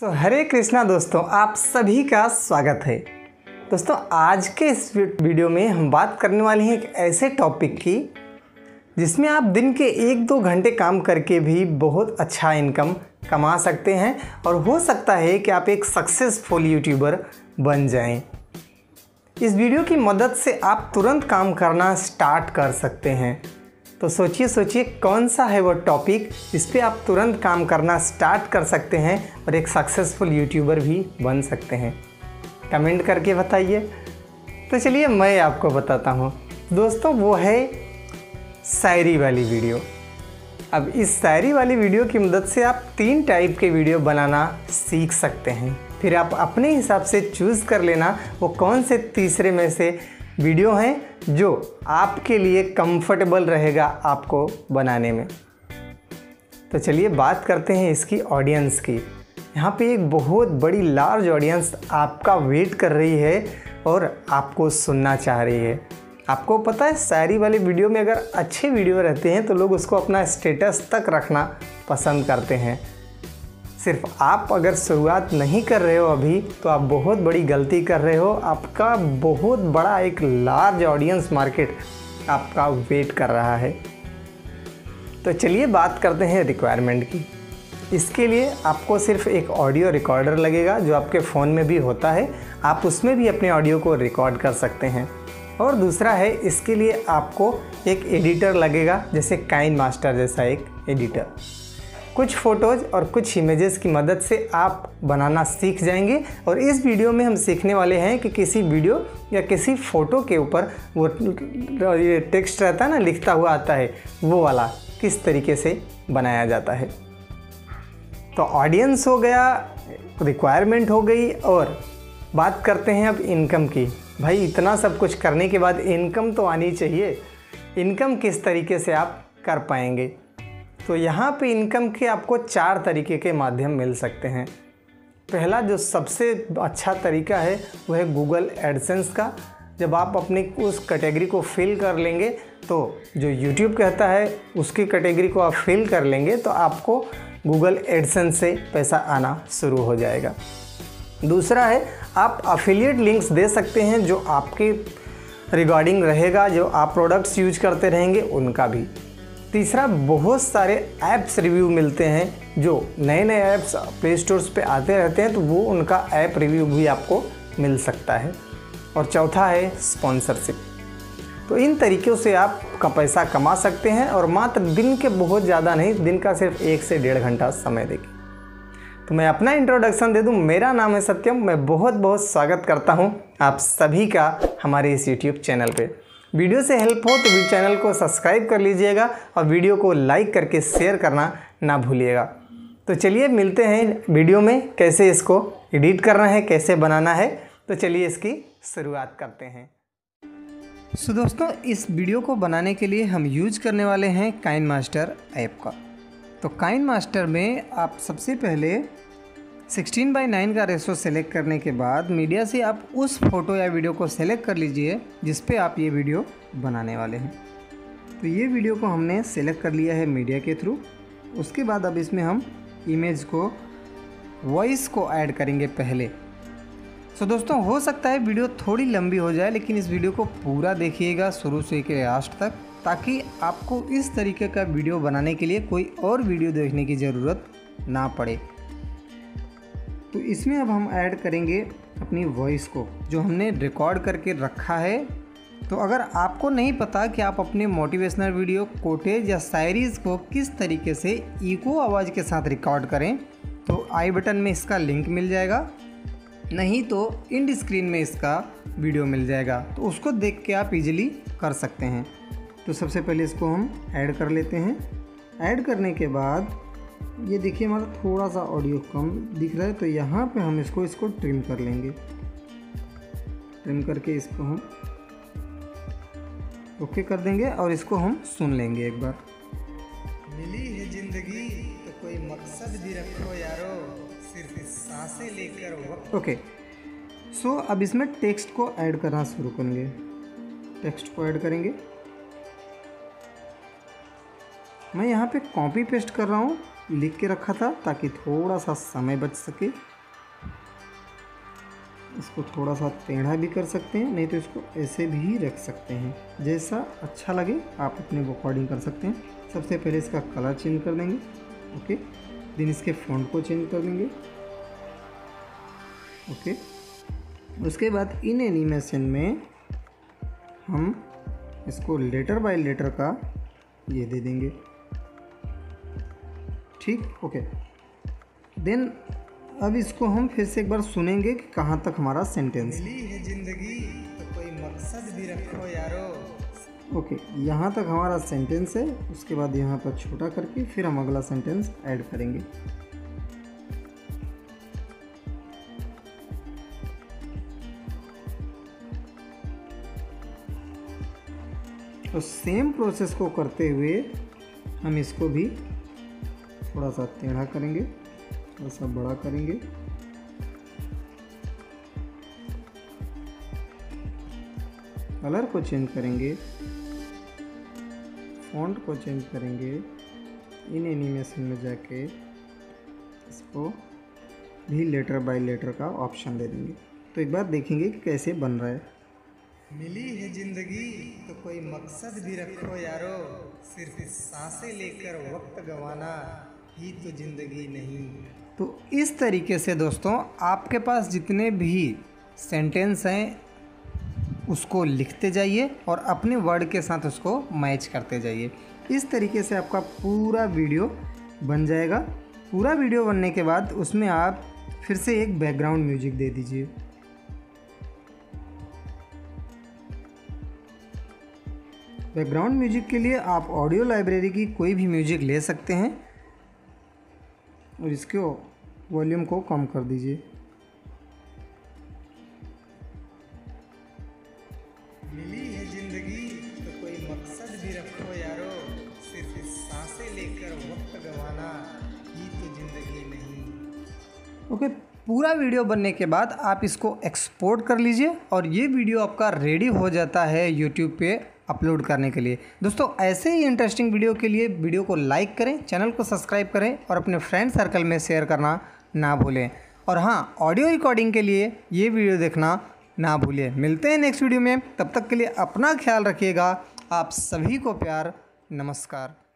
सो हरे कृष्णा दोस्तों, आप सभी का स्वागत है। दोस्तों आज के इस वीडियो में हम बात करने वाले हैं एक ऐसे टॉपिक की जिसमें आप दिन के 1-2 घंटे काम करके भी बहुत अच्छा इनकम कमा सकते हैं और हो सकता है कि आप एक सक्सेसफुल यूट्यूबर बन जाएं। इस वीडियो की मदद से आप तुरंत काम करना स्टार्ट कर सकते हैं। तो सोचिए कौन सा है वो टॉपिक जिस पे आप तुरंत काम करना स्टार्ट कर सकते हैं और एक सक्सेसफुल यूट्यूबर भी बन सकते हैं। कमेंट करके बताइए। तो चलिए मैं आपको बताता हूँ दोस्तों, वो है शायरी वाली वीडियो। अब इस शायरी वाली वीडियो की मदद से आप 3 टाइप के वीडियो बनाना सीख सकते हैं। फिर आप अपने हिसाब से चूज़ कर लेना वो कौन से तीसरे में से वीडियो हैं जो आपके लिए कंफर्टेबल रहेगा आपको बनाने में। तो चलिए बात करते हैं इसकी ऑडियंस की। यहाँ पे एक बहुत बड़ी लार्ज ऑडियंस आपका वेट कर रही है और आपको सुनना चाह रही है। आपको पता है शायरी वाले वीडियो में अगर अच्छे वीडियो रहते हैं तो लोग उसको अपना स्टेटस तक रखना पसंद करते हैं। सिर्फ आप अगर शुरुआत नहीं कर रहे हो अभी तो आप बहुत बड़ी गलती कर रहे हो। आपका बहुत बड़ा एक लार्ज ऑडियंस मार्केट आपका वेट कर रहा है। तो चलिए बात करते हैं रिक्वायरमेंट की। इसके लिए आपको सिर्फ एक ऑडियो रिकॉर्डर लगेगा जो आपके फ़ोन में भी होता है। आप उसमें भी अपने ऑडियो को रिकॉर्ड कर सकते हैं। और दूसरा है, इसके लिए आपको एक एडिटर लगेगा जैसे काइनमास्टर जैसा एक एडिटर। कुछ फ़ोटोज़ और कुछ इमेजेस की मदद से आप बनाना सीख जाएंगे। और इस वीडियो में हम सीखने वाले हैं कि किसी वीडियो या किसी फ़ोटो के ऊपर वो ये टेक्स्ट रहता है ना, लिखता हुआ आता है, वो वाला किस तरीके से बनाया जाता है। तो ऑडियंस हो गया, रिक्वायरमेंट हो गई, और बात करते हैं अब इनकम की। भाई इतना सब कुछ करने के बाद इनकम तो आनी चाहिए। इनकम किस तरीके से आप कर पाएंगे? तो यहाँ पे इनकम के आपको 4 तरीके के माध्यम मिल सकते हैं। पहला जो सबसे अच्छा तरीका है वह है गूगल एडसेंस का। जब आप अपनी उस कैटेगरी को फिल कर लेंगे, तो जो यूट्यूब कहता है उसकी कैटेगरी को आप फिल कर लेंगे तो आपको गूगल एडसेंस से पैसा आना शुरू हो जाएगा। दूसरा है, आप एफिलिएट लिंक्स दे सकते हैं जो आपके रिगार्डिंग रहेगा, जो आप प्रोडक्ट्स यूज करते रहेंगे उनका भी। तीसरा, बहुत सारे ऐप्स रिव्यू मिलते हैं जो नए ऐप्स प्ले स्टोर्स पे आते रहते हैं, तो वो उनका ऐप रिव्यू भी आपको मिल सकता है। और चौथा है स्पॉन्सरशिप। तो इन तरीक़ों से आप का पैसा कमा सकते हैं और मात्र दिन के, बहुत ज़्यादा नहीं, दिन का सिर्फ 1 से 1.5 घंटा समय देगी। तो मैं अपना इंट्रोडक्शन दे दूँ। मेरा नाम है सत्यम। मैं बहुत स्वागत करता हूँ आप सभी का हमारे इस यूट्यूब चैनल पर। वीडियो से हेल्प हो तो चैनल को सब्सक्राइब कर लीजिएगा और वीडियो को लाइक करके शेयर करना ना भूलिएगा। तो चलिए मिलते हैं वीडियो में, कैसे इसको एडिट करना है, कैसे बनाना है। तो चलिए इसकी शुरुआत करते हैं। सो दोस्तों, इस वीडियो को बनाने के लिए हम यूज करने वाले हैं काइनमास्टर ऐप का। तो काइनमास्टर में आप सबसे पहले 16:9 का रेशो सेलेक्ट करने के बाद मीडिया से आप उस फ़ोटो या वीडियो को सेलेक्ट कर लीजिए जिस पे आप ये वीडियो बनाने वाले हैं। तो ये वीडियो को हमने सेलेक्ट कर लिया है मीडिया के थ्रू। उसके बाद अब इसमें हम इमेज को, वॉइस को ऐड करेंगे पहले। सो दोस्तों, हो सकता है वीडियो थोड़ी लंबी हो जाए, लेकिन इस वीडियो को पूरा देखिएगा शुरू से लेकर लास्ट तक, ताकि आपको इस तरीके का वीडियो बनाने के लिए कोई और वीडियो देखने की ज़रूरत ना पड़े। तो इसमें अब हम ऐड करेंगे अपनी वॉइस को जो हमने रिकॉर्ड करके रखा है। तो अगर आपको नहीं पता कि आप अपने मोटिवेशनल वीडियो, कोटेज या शायरीज़ को किस तरीके से इको आवाज़ के साथ रिकॉर्ड करें, तो आई बटन में इसका लिंक मिल जाएगा, नहीं तो इंड स्क्रीन में इसका वीडियो मिल जाएगा। तो उसको देख के आप इजीली कर सकते हैं। तो सबसे पहले इसको हम ऐड कर लेते हैं। ऐड करने के बाद ये देखिए हमारा थोड़ा सा ऑडियो कम दिख रहा है, तो यहाँ पे हम इसको ट्रिम कर लेंगे। ट्रिम करके इसको हम ओके कर देंगे और इसको हम सुन लेंगे एक बार। मिली है जिंदगी तो कोई मकसद भी रखो यारो, सिर्फ सांसें लेकर वक्त। ओके, सो अब इसमें टेक्स्ट को ऐड करना शुरू करेंगे। टेक्स्ट को ऐड करेंगे। मैं यहाँ पे कॉपी पेस्ट कर रहा हूँ लिख के रखा था ताकि थोड़ा सा समय बच सके। इसको थोड़ा सा टेढ़ा भी कर सकते हैं, नहीं तो इसको ऐसे भी रख सकते हैं, जैसा अच्छा लगे आप अपने अकॉर्डिंग कर सकते हैं। सबसे पहले इसका कलर चेंज कर देंगे, ओके। देन इसके फ़ॉन्ट को चेंज कर देंगे, ओके। उसके बाद इन एनिमेशन में हम इसको लेटर बाय लेटर का ये दे देंगे, ठीक, ओके। देन अब इसको हम फिर से एक बार सुनेंगे कि कहाँ तक हमारा सेंटेंस है। जिंदगी तो कोई मकसद भी रखो यारो, ओके, यहाँ तक हमारा सेंटेंस है। उसके बाद यहाँ पर छोटा करके फिर हम अगला सेंटेंस ऐड करेंगे। तो सेम प्रोसेस को करते हुए हम इसको भी थोड़ा सा टेढ़ा करेंगे, थोड़ा सा बड़ा करेंगे, कलर को चेंज करेंगे, फॉन्ट को चेंज करेंगे, इन एनिमेशन में जाके इसको भी लेटर बाय लेटर का ऑप्शन दे देंगे। तो एक बार देखेंगे कि कैसे बन रहा है। मिली है जिंदगी तो कोई मकसद भी रखो यारो, सिर्फ सांसें लेकर वक्त गंवाना ही तो ज़िंदगी नहीं। तो इस तरीके से दोस्तों आपके पास जितने भी सेंटेंस हैं उसको लिखते जाइए और अपने वर्ड के साथ उसको मैच करते जाइए। इस तरीके से आपका पूरा वीडियो बन जाएगा। पूरा वीडियो बनने के बाद उसमें आप फिर से एक बैकग्राउंड म्यूजिक दे दीजिए। बैकग्राउंड म्यूजिक के लिए आप ऑडियो लाइब्रेरी की कोई भी म्यूजिक ले सकते हैं और इसके वॉल्यूम को कम कर दीजिए। मिली है जिंदगी तो कोई मकसद भी रखो यारो, सिर्फ सांसें लेकर वक्त गंवाना ही तो जिंदगी नहीं। ओके, पूरा वीडियो बनने के बाद आप इसको एक्सपोर्ट कर लीजिए और ये वीडियो आपका रेडी हो जाता है यूट्यूब पे अपलोड करने के लिए। दोस्तों ऐसे ही इंटरेस्टिंग वीडियो के लिए वीडियो को लाइक करें, चैनल को सब्सक्राइब करें और अपने फ्रेंड सर्कल में शेयर करना ना भूलें। और हाँ, ऑडियो रिकॉर्डिंग के लिए ये वीडियो देखना ना भूलें। मिलते हैं नेक्स्ट वीडियो में, तब तक के लिए अपना ख्याल रखिएगा। आप सभी को प्यार, नमस्कार।